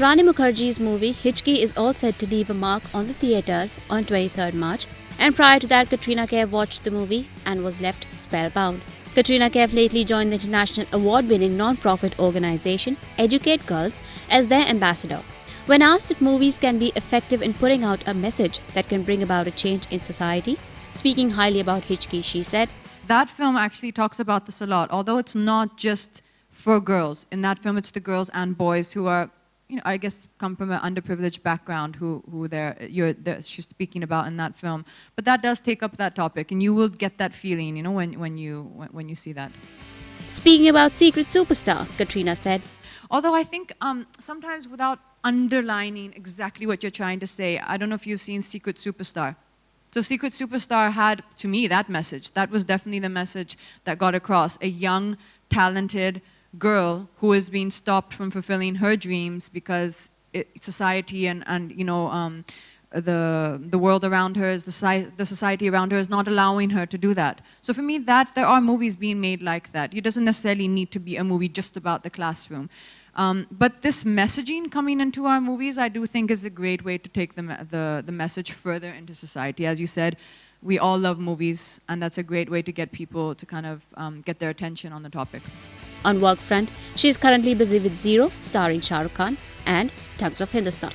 Rani Mukerji's movie Hichki is all set to leave a mark on the theatres on 23rd March, and prior to that, Katrina Kaif watched the movie and was left spellbound. Katrina Kaif lately joined the international award-winning non-profit organisation Educate Girls as their ambassador. When asked if movies can be effective in putting out a message that can bring about a change in society, speaking highly about Hichki, she said, "That film actually talks about this a lot, although it's not just for girls. In that film, it's the girls and boys who are, you know, I guess come from an underprivileged background she's speaking about in that film. But that does take up that topic, and you will get that feeling, you know, when you see that." Speaking about Secret Superstar, Katrina said, "Although I think sometimes without underlining exactly what you're trying to say, I don't know if you've seen Secret Superstar. So Secret Superstar had, to me, that message. That was definitely the message that got across. A young, talented girl who is being stopped from fulfilling her dreams because society and the world around her, the society around her is not allowing her to do that. So for me, that there are movies being made like that. It doesn't necessarily need to be a movie just about the classroom. But this messaging coming into our movies, I do think is a great way to take the message further into society. As you said, we all love movies, and that's a great way to get people to kind of get their attention on the topic." On work front, she is currently busy with Zero, starring Shah Rukh Khan, and Thugs of Hindustan.